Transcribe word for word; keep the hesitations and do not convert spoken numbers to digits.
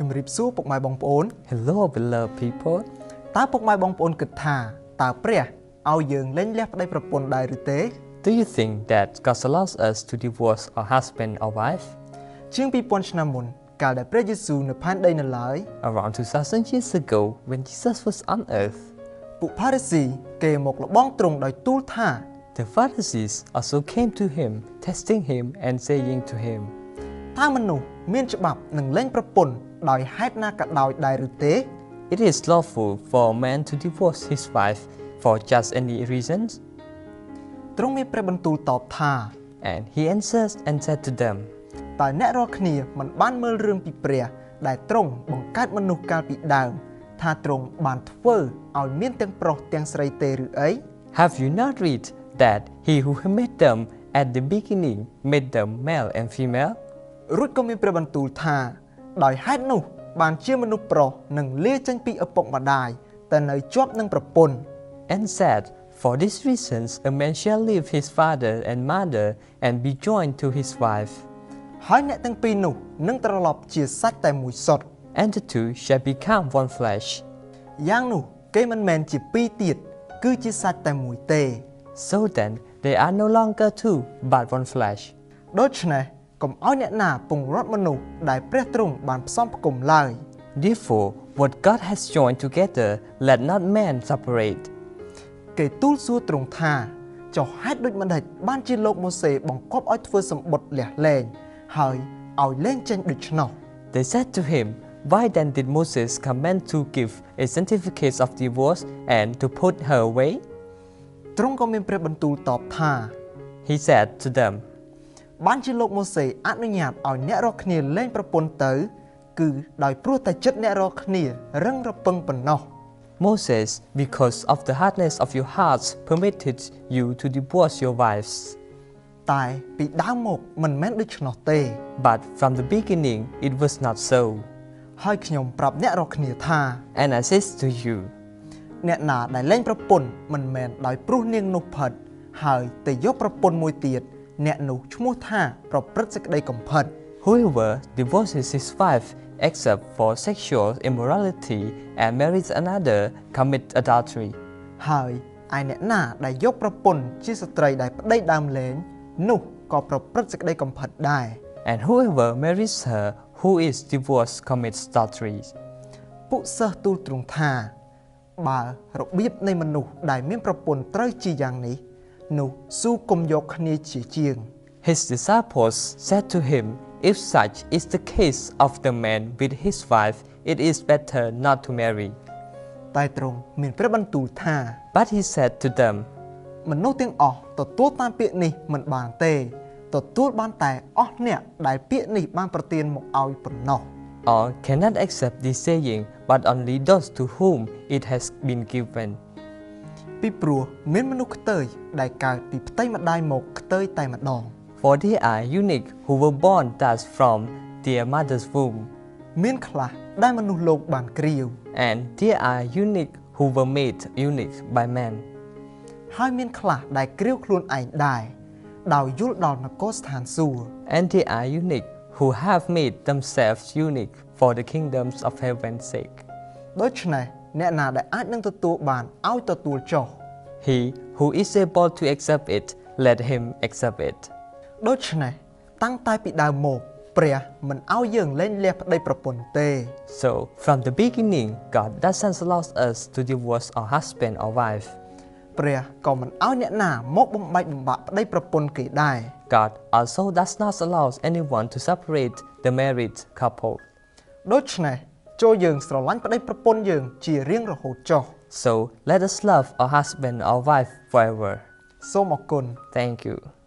Hello, beloved people. Do you think that God allows us to divorce our husband or wife? Around two thousand years ago, when Jesus was on earth, the Pharisees also came to him, testing him and saying to him, it is lawful for a man to divorce his wife for just any reasons? And he answered and said to them, have you not read that he who made them at the beginning made them male and female? And said, for these reasons a man shall leave his father and mother and be joined to his wife, and the two shall become one flesh. So then they are no longer two but one flesh. Therefore, what God has joined together, let not man separate. They said to him, why then did Moses command to give a certificate of divorce and to put her away? He said to them, Moses, because of the hardness of your hearts, permitted you to divorce your wives. But from the beginning it was not so. And I says to you, whoever divorces his wife except for sexual immorality and marries another commits adultery. And whoever marries her who is divorced commits adultery. His disciples said to him, if such is the case of the man with his wife, it is better not to marry. But he said to them, all cannot accept this saying, but only those to whom it has been given. For they are unique who were born thus from their mother's womb, and they are unique who were made unique by man. And they are unique who have made themselves unique for the kingdoms of heaven's sake. He who is able to accept it, let him accept it. So, from the beginning, God doesn't allow us to divorce our husband or wife. God also does not allow anyone to separate the married couple. So, let us love our husband or wife forever. Thank you.